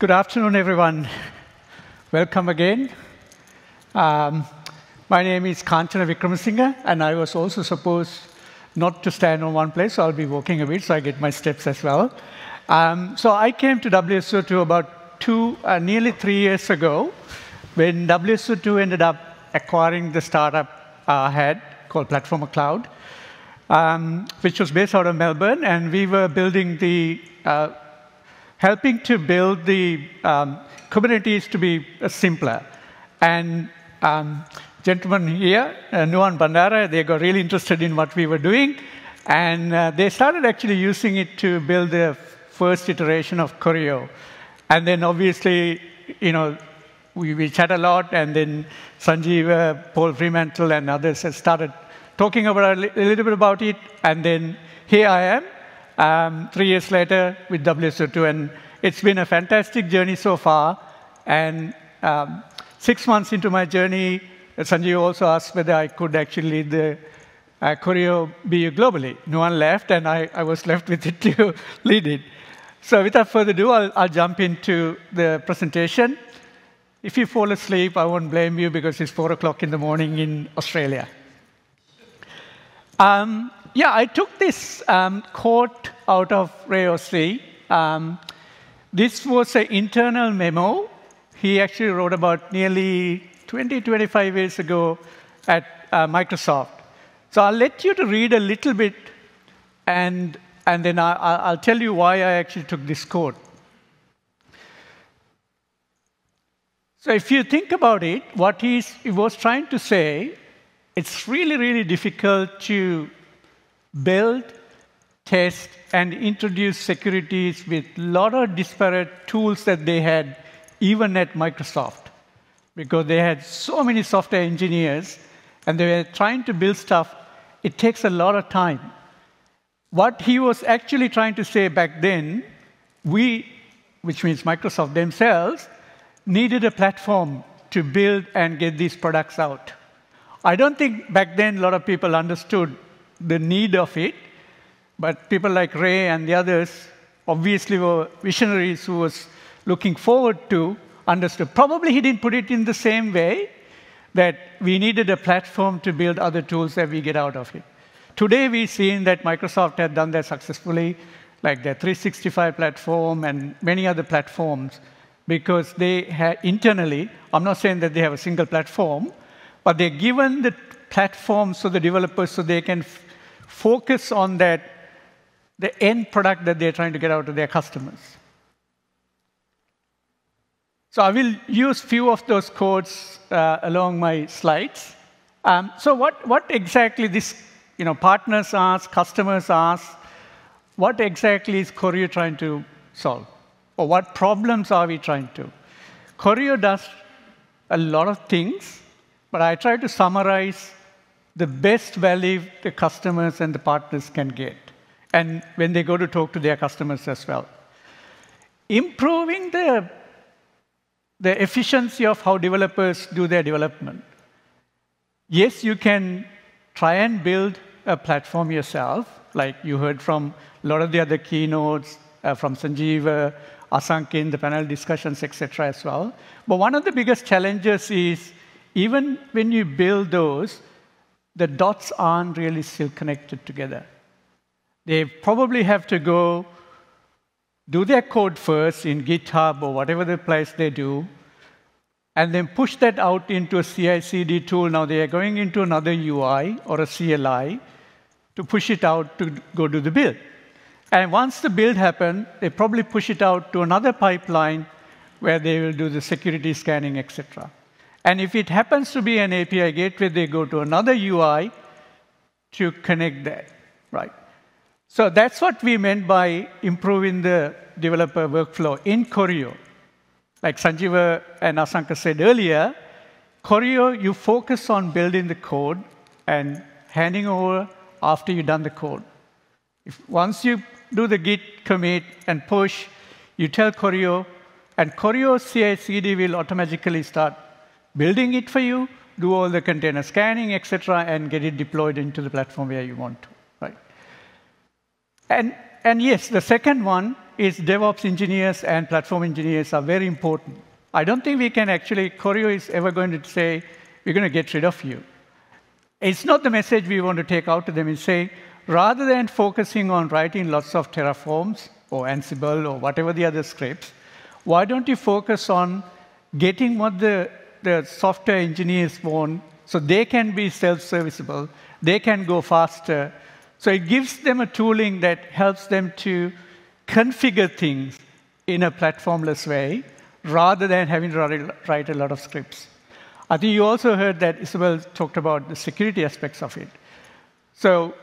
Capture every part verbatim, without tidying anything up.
Good afternoon, everyone. Welcome again. Um, my name is Kanchana Vikramasinghe, and I was also supposed not to stand on one place, so I'll be walking a bit, so I get my steps as well. Um, so I came to W S O two about two, uh, nearly three years ago, when W S O two ended up acquiring the startup uh, I had called Platformer Cloud, um, which was based out of Melbourne, and we were building the, uh, helping to build the um, Kubernetes to be uh, simpler. And um, gentlemen here, uh, Nuan Bandara, they got really interested in what we were doing, and uh, they started actually using it to build the first iteration of Choreo. And then obviously, you know, we, we chat a lot, and then Sanjeev, uh, Paul Fremantle, and others have started talking about a, li a little bit about it, and then here I am, um, three years later with W S O two, and it's been a fantastic journey so far. And um, six months into my journey, Sanjeev also asked whether I could actually lead the uh, Choreo B U globally. No one left, and I, I was left with it to lead it. So without further ado, I'll, I'll jump into the presentation. If you fall asleep, I won't blame you, because it's four o'clock in the morning in Australia. Um, yeah, I took this um, quote out of Ray Ozzie. Um, this was an internal memo he actually wrote about nearly twenty, twenty-five years ago at uh, Microsoft. So I'll let you to read a little bit, and, and then I, I'll tell you why I actually took this quote. So if you think about it, what he was trying to say, it's really, really difficult to build, test, and introduce securities with a lot of disparate tools that they had, even at Microsoft, because they had so many software engineers, and they were trying to build stuff. It takes a lot of time. What he was actually trying to say back then, we, which means Microsoft themselves, needed a platform to build and get these products out. I don't think back then a lot of people understood the need of it, but people like Ray and the others obviously were visionaries who was looking forward to understood. Probably he didn't put it in the same way, that we needed a platform to build other tools that we get out of it. Today we've seen that Microsoft had done that successfully, like their three sixty-five platform and many other platforms, because they have internally, I'm not saying that they have a single platform, but they're given the platform so the developers, so they can f focus on that, the end product that they're trying to get out of their customers. So I will use few of those quotes uh, along my slides. Um, so what, what exactly this, you know, partners ask, customers ask, what exactly is Choreo trying to solve? Or what problems are we trying to? Choreo does a lot of things, but I try to summarize the best value the customers and the partners can get, and when they go to talk to their customers as well. Improving the, the efficiency of how developers do their development. Yes, you can try and build a platform yourself, like you heard from a lot of the other keynotes, uh, from Sanjeev, uh, Asankin, the panel discussions, et cetera as well. But one of the biggest challenges is, even when you build those, the dots aren't really still connected together. They probably have to go do their code first in GitHub or whatever the place they do, and then push that out into a C I C D tool. Now they are going into another U I or a C L I to push it out to go do the build. And once the build happens, they probably push it out to another pipeline where they will do the security scanning, et cetera. And if it happens to be an A P I gateway, they go to another U I to connect that, right? So that's what we meant by improving the developer workflow in Choreo. Like Sanjeev and Asanka said earlier, Choreo, you focus on building the code and handing over after you've done the code. If once you do the git commit and push, you tell Choreo, and Choreo C I C D will automatically start building it for you, do all the container scanning, et cetera, and get it deployed into the platform where you want to. And and yes, the second one is DevOps engineers and platform engineers are very important. I don't think we can actually, Choreo is ever going to say, we're going to get rid of you. It's not the message we want to take out to them. It's saying, rather than focusing on writing lots of Terraforms or Ansible or whatever the other scripts, why don't you focus on getting what the, the software engineers want so they can be self-serviceable, they can go faster. So it gives them a tooling that helps them to configure things in a platformless way rather than having to write a lot of scripts. I think you also heard that Isabel talked about the security aspects of it. So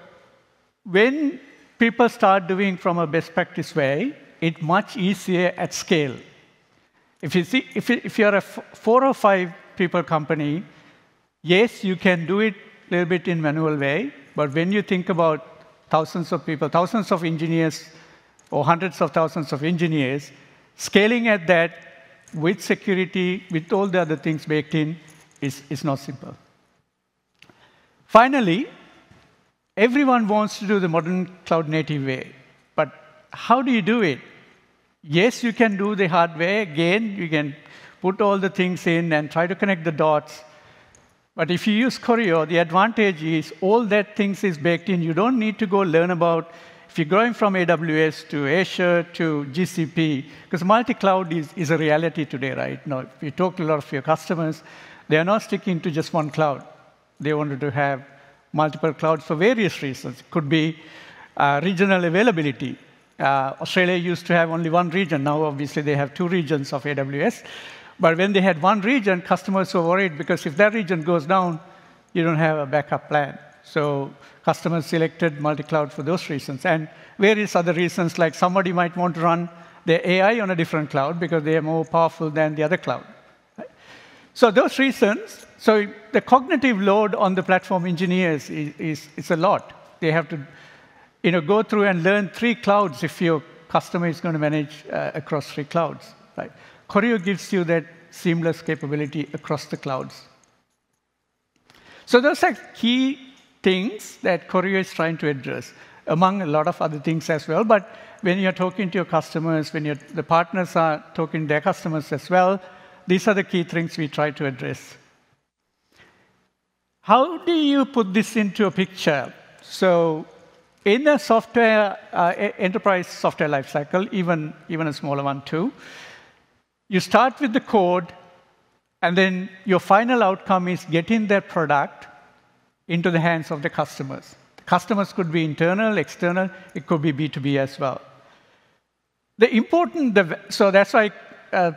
when people start doing from a best practice way, it's much easier at scale. If, you see, if, if you're a four or five people company, yes, you can do it a little bit in manual way, but when you think about thousands of people, thousands of engineers, or hundreds of thousands of engineers, scaling at that with security, with all the other things baked in, is, is not simple. Finally, everyone wants to do the modern cloud-native way, but how do you do it? Yes, you can do the hardware. Again, you can put all the things in and try to connect the dots. But if you use Choreo, the advantage is all that things is baked in. You don't need to go learn about if you're going from A W S to Azure to G C P, because multi-cloud is, is a reality today, right? Now, if you talk to a lot of your customers, they are not sticking to just one cloud. They wanted to have multiple clouds for various reasons. It could be uh, regional availability. Uh, Australia used to have only one region. Now, obviously, they have two regions of A W S. But when they had one region, customers were worried because if that region goes down, you don't have a backup plan. So customers selected multi-cloud for those reasons. And various other reasons, like somebody might want to run their A I on a different cloud because they are more powerful than the other cloud. Right? So those reasons, so the cognitive load on the platform engineers is, is, is a lot. They have to you know, go through and learn three clouds if your customer is going to manage uh, across three clouds. Right? Choreo gives you that seamless capability across the clouds. So those are key things that Choreo is trying to address, among a lot of other things as well. But when you're talking to your customers, when you're, the partners are talking to their customers as well, these are the key things we try to address. How do you put this into a picture? So in the software, uh, enterprise software lifecycle, even, even a smaller one too, you start with the code, and then your final outcome is getting that product into the hands of the customers. The customers could be internal, external. It could be B two B as well. The important, the, so that's why uh,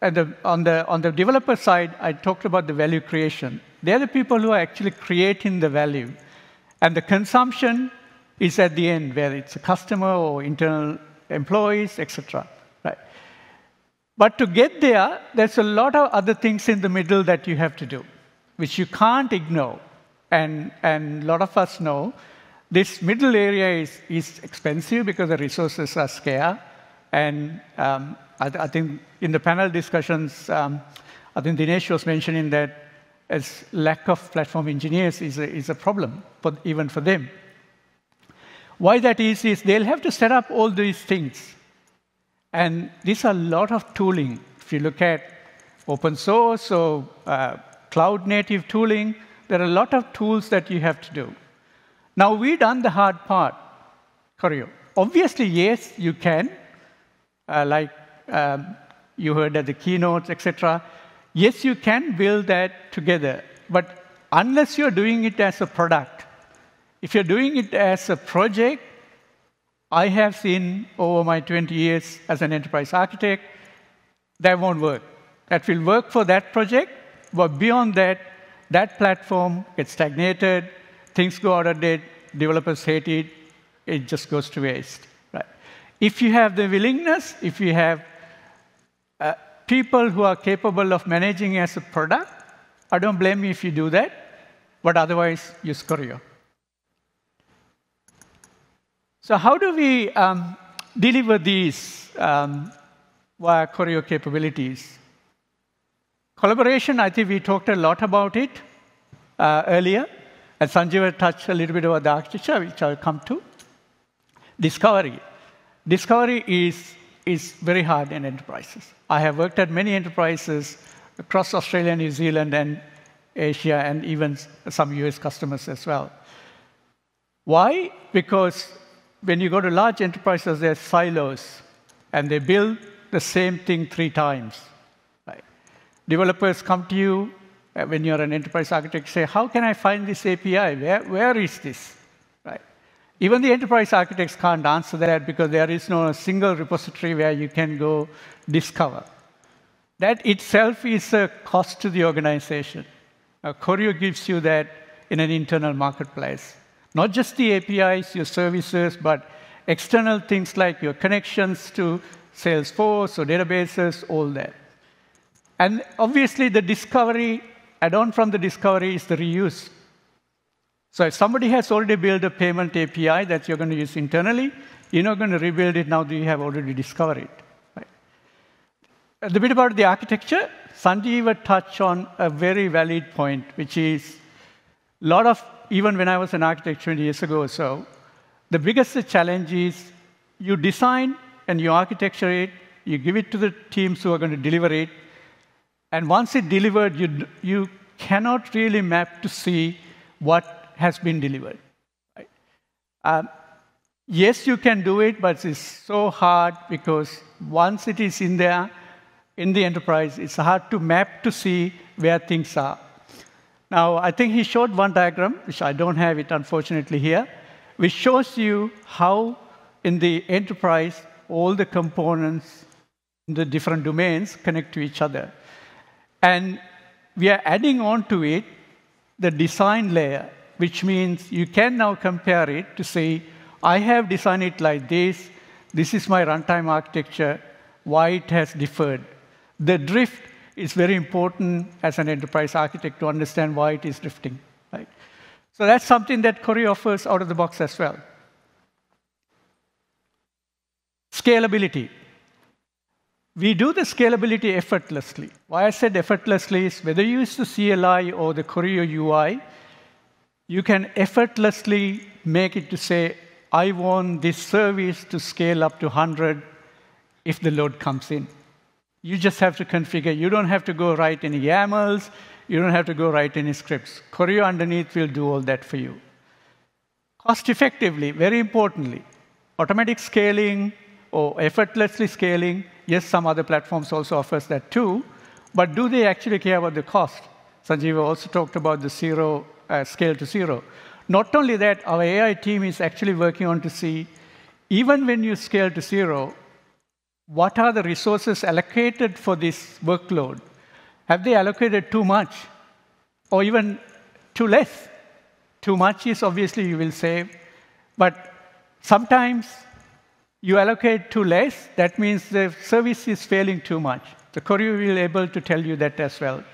at the, on, the, on the developer side, I talked about the value creation. They're the people who are actually creating the value. And the consumption is at the end, whether it's a customer or internal employees, et cetera. Right? But to get there, there's a lot of other things in the middle that you have to do, which you can't ignore. And, and a lot of us know this middle area is, is expensive because the resources are scarce. And um, I, th I think in the panel discussions, um, I think Dinesh was mentioning that as lack of platform engineers is a, is a problem, for, even for them. Why that is, is they'll have to set up all these things. And these are a lot of tooling. If you look at open source or uh, cloud-native tooling, there are a lot of tools that you have to do. Now, we've done the hard part, Choreo. Obviously, yes, you can. Uh, like um, you heard at the keynotes, et cetera. Yes, you can build that together. But unless you're doing it as a product, if you're doing it as a project, I have seen over my twenty years as an enterprise architect, that won't work. That will work for that project, but beyond that, that platform gets stagnated, things go out of date, developers hate it, it just goes to waste. Right? If you have the willingness, if you have uh, people who are capable of managing as a product, I don't blame you if you do that, but otherwise, use Choreo. So how do we um, deliver these um, via Choreo capabilities? Collaboration, I think we talked a lot about it uh, earlier. And Sanjeev touched a little bit about the architecture, which I'll come to. Discovery. Discovery is, is very hard in enterprises. I have worked at many enterprises across Australia, New Zealand, and Asia, and even some U S customers as well. Why? Because when you go to large enterprises, they're silos, and they build the same thing three times. Right? Developers come to you uh, when you're an enterprise architect, say, how can I find this A P I? Where, where is this? Right? Even the enterprise architects can't answer that because there is no single repository where you can go discover. That itself is a cost to the organization. Now, Choreo gives you that in an internal marketplace. Not just the A P Is, your services, but external things like your connections to Salesforce or databases, all that. And obviously, the discovery, add-on from the discovery is the reuse. So if somebody has already built a payment A P I that you're going to use internally, you're not going to rebuild it now that you have already discovered it. Right? The bit about the architecture, Sanjeev touched on a very valid point, which is a lot of, even when I was an architect twenty years ago or so, the biggest challenge is you design and you architecture it, you give it to the teams who are going to deliver it, and once it's delivered, you, you cannot really map to see what has been delivered. Right? Um, yes, you can do it, but it's so hard because once it is in there, in the enterprise, it's hard to map to see where things are. Now, I think he showed one diagram, which I don't have it, unfortunately, here, which shows you how, in the enterprise, all the components in the different domains connect to each other. And we are adding on to it the design layer, which means you can now compare it to say, I have designed it like this. This is my runtime architecture, why it has differed. The drift is very important as an enterprise architect to understand why it is drifting. Right? So that's something that Choreo offers out of the box as well. Scalability. We do the scalability effortlessly. Why I said effortlessly is whether you use the C L I or the Choreo U I, you can effortlessly make it to say, I want this service to scale up to one hundred if the load comes in. You just have to configure. You don't have to go write any YAMLs. You don't have to go write any scripts. Choreo underneath will do all that for you. Cost effectively, very importantly, automatic scaling or effortlessly scaling. Yes, some other platforms also offers that too. But do they actually care about the cost? Sanjeev also talked about the zero uh, scale to zero. Not only that, our A I team is actually working on to see, even when you scale to zero, what are the resources allocated for this workload? Have they allocated too much or even too less? Too much is obviously you will save, but sometimes you allocate too less. That means the service is failing too much. The Choreo will be able to tell you that as well.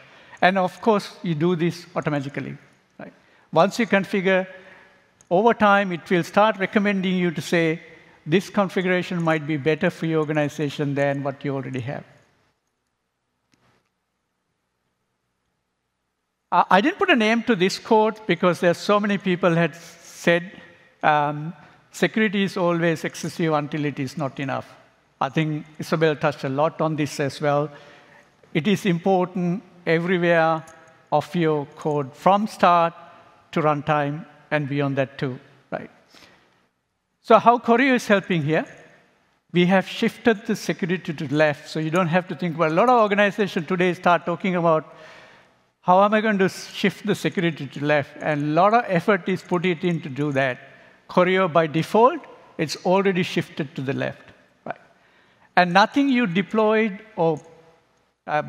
And of course, you do this automatically. Right? Once you configure, over time, it will start recommending you to say, this configuration might be better for your organization than what you already have. I didn't put a name to this quote because there are so many people had said um, security is always excessive until it is not enough. I think Isabel touched a lot on this as well. It is important everywhere of your code from start to runtime and beyond that too. So how Choreo is helping here, we have shifted the security to the left, so you don't have to think, well, a lot of organizations today start talking about how am I going to shift the security to the left, and a lot of effort is put it in to do that. Choreo, by default, it's already shifted to the left. Right? And nothing you deployed or uh,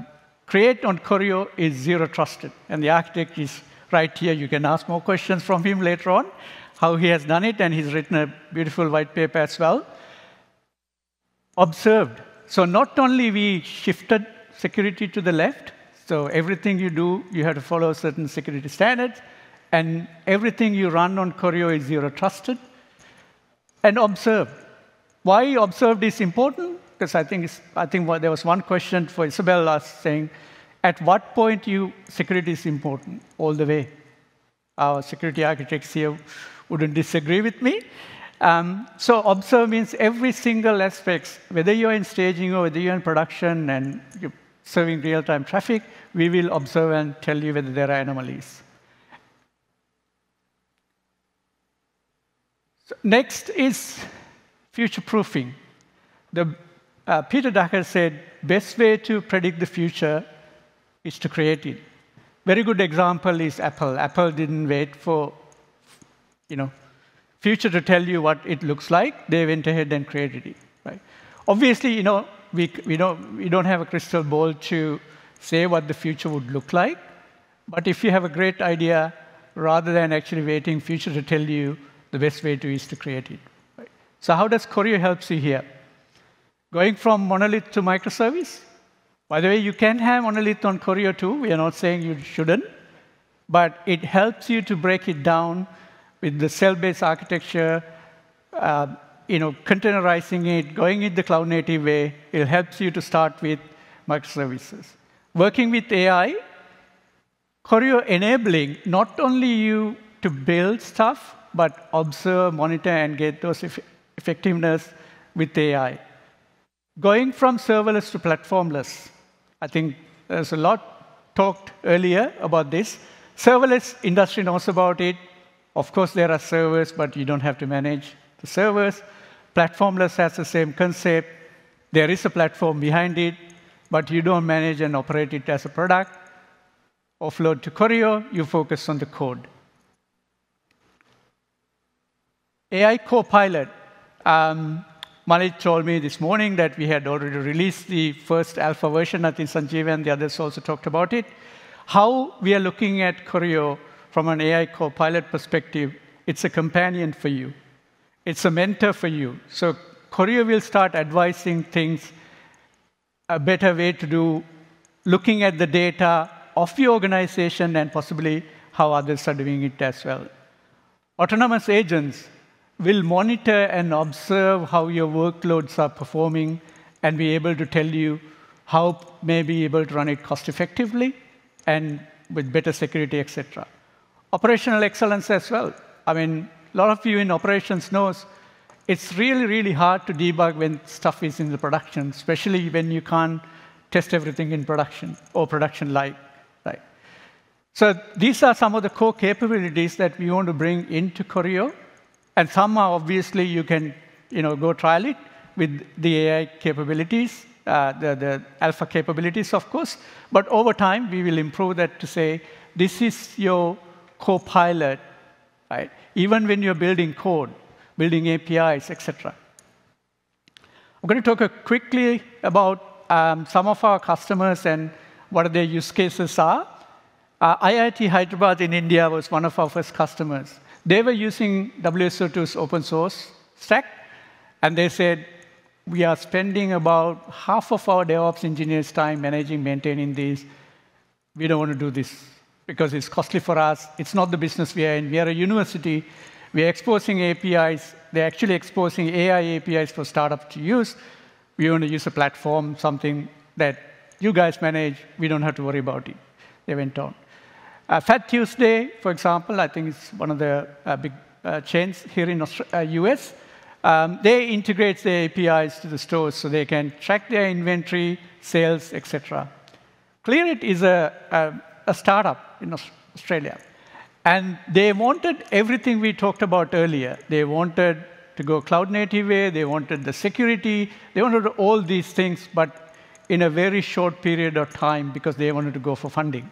create on Choreo is zero trusted, and the architect is right here. You can ask more questions from him later on, how he has done it, and he's written a beautiful white paper as well. Observed. So not only we shifted security to the left, so everything you do, you have to follow certain security standards, and everything you run on Choreo is zero trusted, and observed. Why observed is important? Because I think, it's, I think there was one question for Isabel last saying, at what point you security is important all the way? Our security architects here wouldn't disagree with me. Um, so observe means every single aspect, whether you're in staging or whether you're in production and you're serving real-time traffic, we will observe and tell you whether there are anomalies. So next is future-proofing. The, uh, Peter Drucker said, best way to predict the future is to create it. Very good example is Apple. Apple didn't wait for, you know, future to tell you what it looks like. They went ahead and created it. Right? Obviously, you know, we we don't we don't have a crystal ball to say what the future would look like. But if you have a great idea, rather than actually waiting future to tell you, the best way to is to create it. Right? So how does Choreo help you here? Going from monolith to microservice. By the way, you can have monolith on Choreo too. We are not saying you shouldn't. But it helps you to break it down with the cell-based architecture, uh, you know, containerizing it, going in the cloud-native way. It helps you to start with microservices. Working with A I, Choreo enabling not only you to build stuff, but observe, monitor, and get those eff effectiveness with A I. Going from serverless to platformless. I think there's a lot talked earlier about this. Serverless industry knows about it. Of course, there are servers, but you don't have to manage the servers. Platformless has the same concept. There is a platform behind it, but you don't manage and operate it as a product. Offload to Choreo, you focus on the code. A I Copilot. Um, Malik told me this morning that we had already released the first alpha version. I think Sanjeev and the others also talked about it. How we are looking at Choreo from an A I Copilot perspective, it's a companion for you. It's a mentor for you. So Choreo will start advising things, a better way to do, looking at the data of your organization and possibly how others are doing it as well. Autonomous agents will monitor and observe how your workloads are performing and be able to tell you how may be able to run it cost effectively and with better security, et cetera. Operational excellence as well. I mean, a lot of you in operations knows it's really, really hard to debug when stuff is in the production, especially when you can't test everything in production or production live. Right? So these are some of the core capabilities that we want to bring into Choreo. And somehow, obviously, you can you know, go trial it with the A I capabilities, uh, the, the alpha capabilities, of course. But over time, we will improve that to say, this is your Copilot, right? Even when you're building code, building A P Is, et cetera. I'm going to talk quickly about um, some of our customers and what their use cases are. Uh, I I T Hyderabad in India was one of our first customers. They were using W S O two's open source stack, and they said, we are spending about half of our DevOps engineers' time managing, maintaining these. We don't want to do this, because it's costly for us. It's not the business we are in. We are a university. We are exposing A P Is. They're actually exposing A I A P Is for startups to use. We want to use a platform, something that you guys manage. We don't have to worry about it. They went on. Uh, Fat Tuesday, for example, I think it's one of the uh, big uh, chains here in Australia, uh, U S. Um, they integrate their A P Is to the stores so they can track their inventory, sales, et cetera. ClearIt is a, a a startup in Australia. And they wanted everything we talked about earlier. They wanted to go cloud-native way. They wanted the security. They wanted all these things, but in a very short period of time because they wanted to go for funding.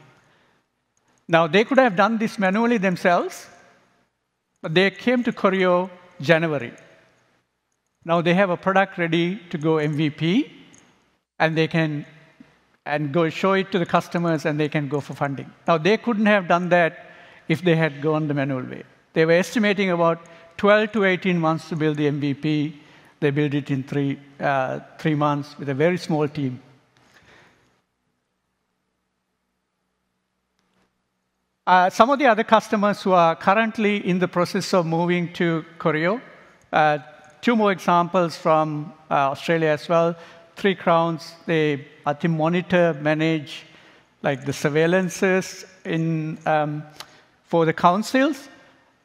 Now, they could have done this manually themselves, but they came to Choreo January. Now, they have a product ready to go M V P, and they can and go show it to the customers, and they can go for funding. Now, they couldn't have done that if they had gone the manual way. They were estimating about twelve to eighteen months to build the M V P. They built it in three, uh, three months with a very small team. Uh, some of the other customers who are currently in the process of moving to Choreo, uh, two more examples from uh, Australia as well. Three Crowns, they I think monitor, manage like the surveillances in, um, for the councils,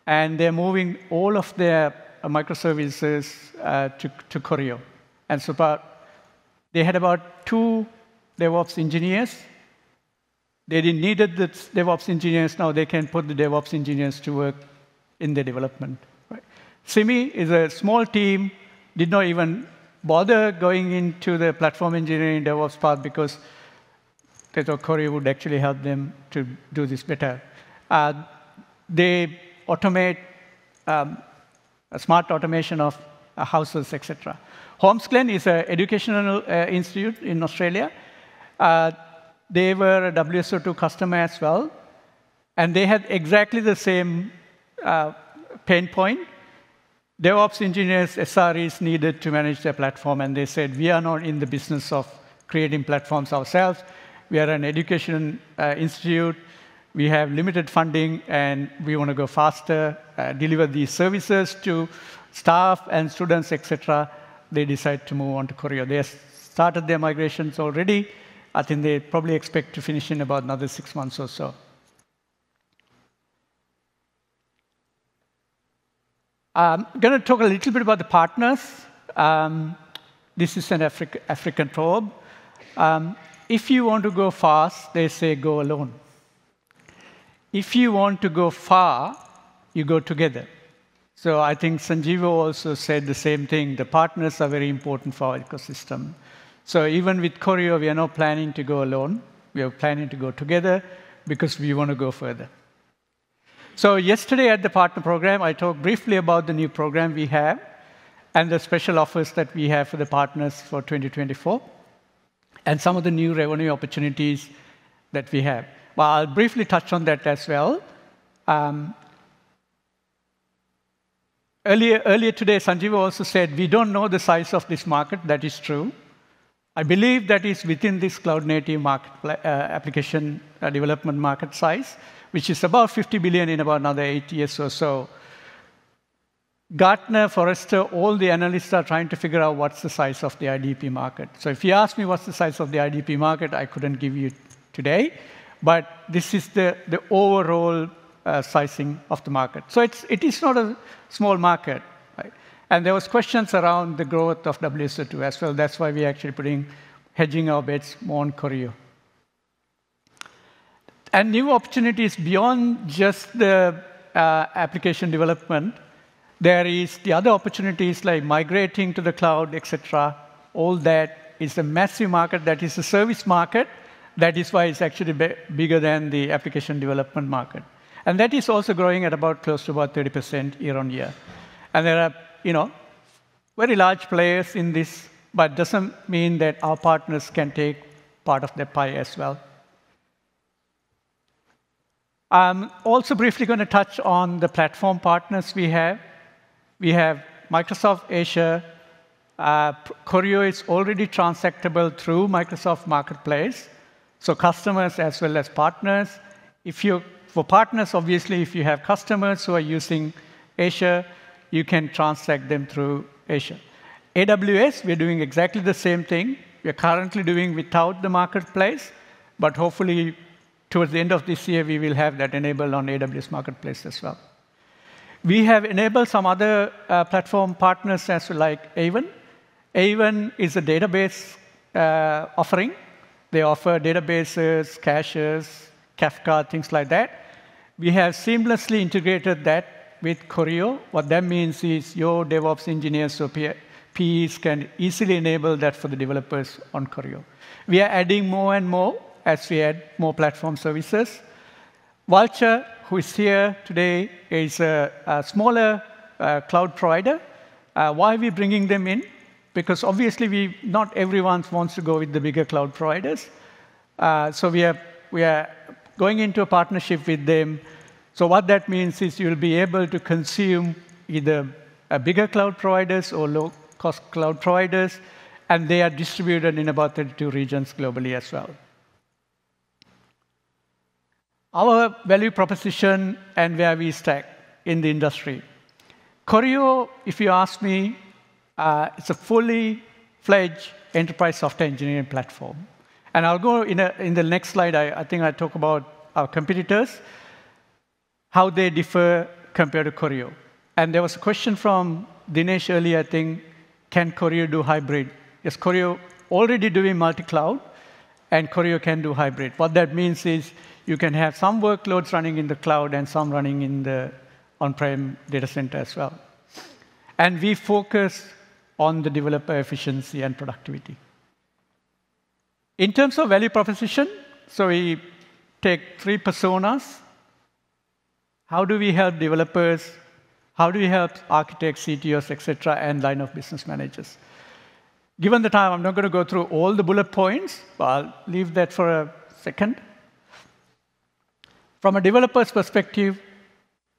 and they're moving all of their microservices uh, to, to Choreo. And so about, they had about two DevOps engineers. They didn't need the DevOps engineers. Now they can put the DevOps engineers to work in the development. Right? Simi is a small team, did not even bother going into the platform engineering DevOps part because they thought Choreo would actually help them to do this better. Uh, they automate um, a smart automation of uh, houses, et cetera. Holmes Glen is an educational uh, institute in Australia. Uh, they were a W S O two customer as well. And they had exactly the same uh, pain point. DevOps engineers, S R Es needed to manage their platform. And they said, we are not in the business of creating platforms ourselves. We are an education uh, institute. We have limited funding, and we want to go faster, uh, deliver these services to staff and students, et cetera. They decide to move on to Choreo. They started their migrations already. I think they probably expect to finish in about another six months or so. I'm going to talk a little bit about the partners. Um, this is an Afri- African probe. Um, if you want to go fast, they say go alone. If you want to go far, you go together. So I think Sanjeev also said the same thing. The partners are very important for our ecosystem. So even with Choreo, we are not planning to go alone. We are planning to go together because we want to go further. So yesterday at the partner program, I talked briefly about the new program we have and the special offers that we have for the partners for twenty twenty-four and some of the new revenue opportunities that we have. Well, I'll briefly touch on that as well. Um, earlier, earlier today, Sanjeev also said, we don't know the size of this market. That is true. I believe that is within this cloud-native market uh, application uh, development market size, which is about fifty billion in about another eight years or so. Gartner, Forrester, all the analysts are trying to figure out what's the size of the I D P market. So if you ask me what's the size of the I D P market, I couldn't give you today. But this is the, the overall uh, sizing of the market. So it's, it is not a small market. Right? And there was questions around the growth of W S O two as well. That's why we're actually putting, hedging our bets more on Choreo. And new opportunities beyond just the uh, application development. There is the other opportunities like migrating to the cloud, et cetera. All that is a massive market that is a service market. That is why it's actually bigger than the application development market. And that is also growing at about close to about thirty percent year on year. And there are, you know, very large players in this, but doesn't mean that our partners can take part of the pie as well. I'm also briefly going to touch on the platform partners we have. We have Microsoft, Azure. Uh, Choreo is already transactable through Microsoft Marketplace. So customers as well as partners. If you, for partners, obviously, if you have customers who are using Azure, you can transact them through Azure. A W S, we're doing exactly the same thing. We're currently doing without the marketplace, but hopefully, towards the end of this year, we will have that enabled on A W S Marketplace as well. We have enabled some other uh, platform partners as well, like Aiven. Aiven is a database uh, offering. They offer databases, caches, Kafka, things like that. We have seamlessly integrated that with Choreo. What that means is your DevOps engineers or P Es can easily enable that for the developers on Choreo. We are adding more and more as we add more platform services. Vultr, who is here today, is a, a smaller uh, cloud provider. Uh, why are we bringing them in? Because obviously, we, not everyone wants to go with the bigger cloud providers. Uh, so we are, we are going into a partnership with them. So what that means is you'll be able to consume either a bigger cloud providers or low-cost cloud providers. And they are distributed in about thirty-two regions globally as well. Our value proposition and where we stack in the industry. Choreo, if you ask me, Uh, it's a fully-fledged enterprise software engineering platform. And I'll go in, a, in the next slide. I, I think I talk about our competitors, how they differ compared to Choreo. And there was a question from Dinesh earlier, I think, can Choreo do hybrid? Yes, Choreo already doing multi-cloud, and Choreo can do hybrid. What that means is you can have some workloads running in the cloud and some running in the on-prem data center as well. And we focus on the developer efficiency and productivity. In terms of value proposition, so we take three personas. How do we help developers? How do we help architects, C T Os, et cetera, and line of business managers? Given the time, I'm not going to go through all the bullet points, but I'll leave that for a second. From a developer's perspective,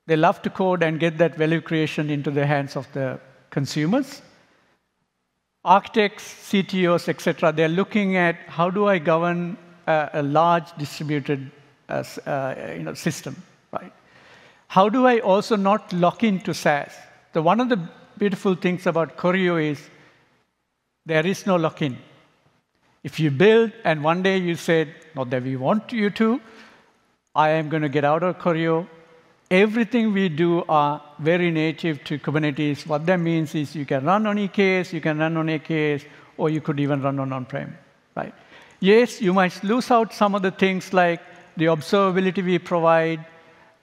they love to code and get that value creation into the hands of the consumers. Architects, C T Os, et cetera, they're looking at how do I govern a, a large distributed uh, uh, you know, system, right? How do I also not lock into SaaS? So one of the beautiful things about Choreo is there is no lock-in. If you build and one day you said, not that we want you to, I am going to get out of Choreo, everything we do are very native to Kubernetes. What that means is you can run on E K S, you can run on A K S, or you could even run on on-prem, right? Yes, you might lose out some of the things like the observability we provide,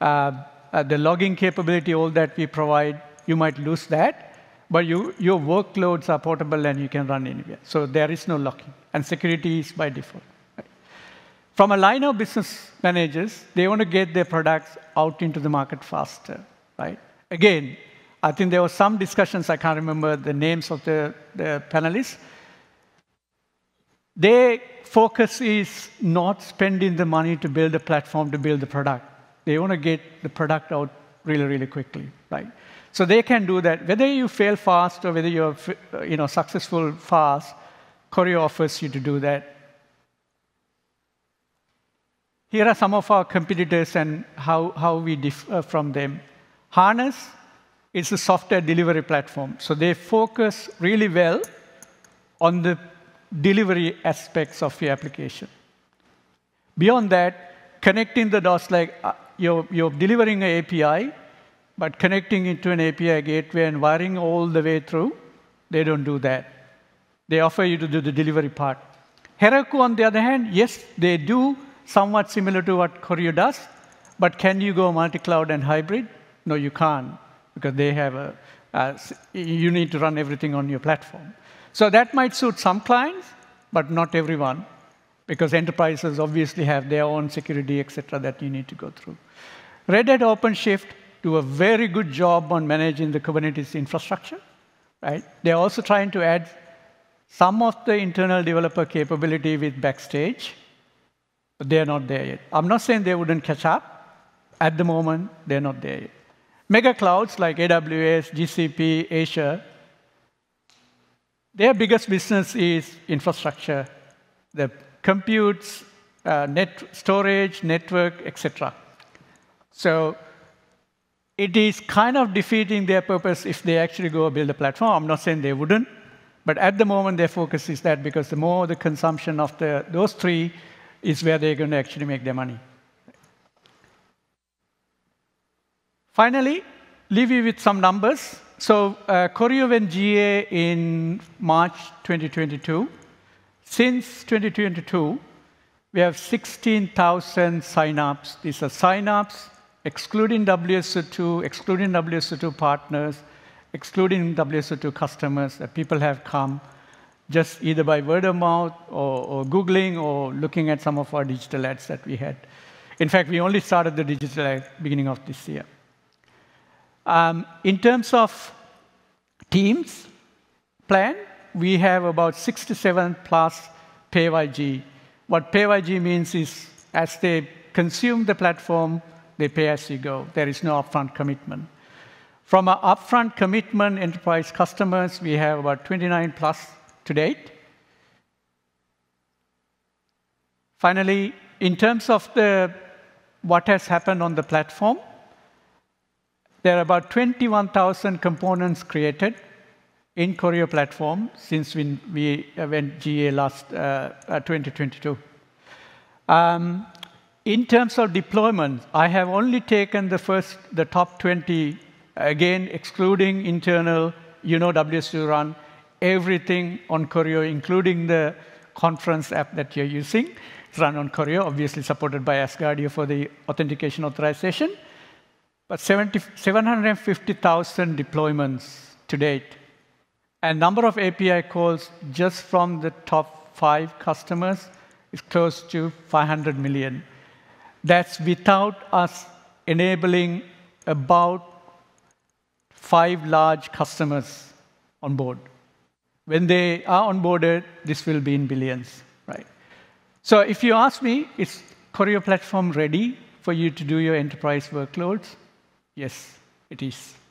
uh, uh, the logging capability, all that we provide. You might lose that, but you, your workloads are portable and you can run anywhere. So there is no locking, and security is by default. From a line of business managers, they want to get their products out into the market faster, right? Again, I think there were some discussions, I can't remember the names of the, the panelists. Their focus is not spending the money to build a platform to build the product. They want to get the product out really, really quickly, right? So they can do that. Whether you fail fast or whether you're you know, successful fast, Choreo offers you to do that. Here are some of our competitors and how, how we differ from them. Harness is a software delivery platform. So they focus really well on the delivery aspects of your application. Beyond that, connecting the dots, like you're, you're delivering an A P I, but connecting it to an A P I gateway and wiring all the way through, they don't do that. They offer you to do the delivery part. Heroku, on the other hand, yes, they do somewhat similar to what Choreo does, but can you go multi-cloud and hybrid? No, you can't, because they have a, uh, you need to run everything on your platform. So that might suit some clients, but not everyone, because enterprises obviously have their own security, et cetera, that you need to go through. Red Hat OpenShift do a very good job on managing the Kubernetes infrastructure, right? They're also trying to add some of the internal developer capability with Backstage. They're not there yet. I'm not saying they wouldn't catch up. At the moment, they're not there yet. Mega clouds like A W S, G C P, Azure, their biggest business is infrastructure, the computes, uh, net storage, network, et cetera. So it is kind of defeating their purpose if they actually go build a platform. I'm not saying they wouldn't, but at the moment, their focus is that, because the more the consumption of the, those three is where they're going to actually make their money. Finally, leave you with some numbers. So uh, Choreo went G A in March twenty twenty-two. Since twenty twenty-two, we have sixteen thousand sign-ups. These are sign-ups excluding W S O two, excluding W S O two partners, excluding W S O two customers that people have come just either by word of mouth or, or Googling or looking at some of our digital ads that we had. In fact, we only started the digital ad beginning of this year. Um, in terms of teams plan, we have about sixty-seven plus pay Y G. What pay Y G means is as they consume the platform, they pay as you go. There is no upfront commitment. From our upfront commitment enterprise customers, we have about twenty-nine plus to date. Finally, in terms of the, what has happened on the platform, there are about twenty-one thousand components created in Choreo platform since we, we went G A last uh, twenty twenty-two. Um, in terms of deployment, I have only taken the first, the top twenty, again, excluding internal you know W S O two run everything on Choreo, including the conference app that you're using. It's run on Choreo, obviously supported by ASGuardio for the authentication authorization. But seven hundred fifty thousand deployments to date. And number of A P I calls just from the top five customers is close to five hundred million. That's without us enabling about five large customers on board. When they are onboarded, this will be in billions, right? So if you ask me, is Choreo platform ready for you to do your enterprise workloads? Yes, it is.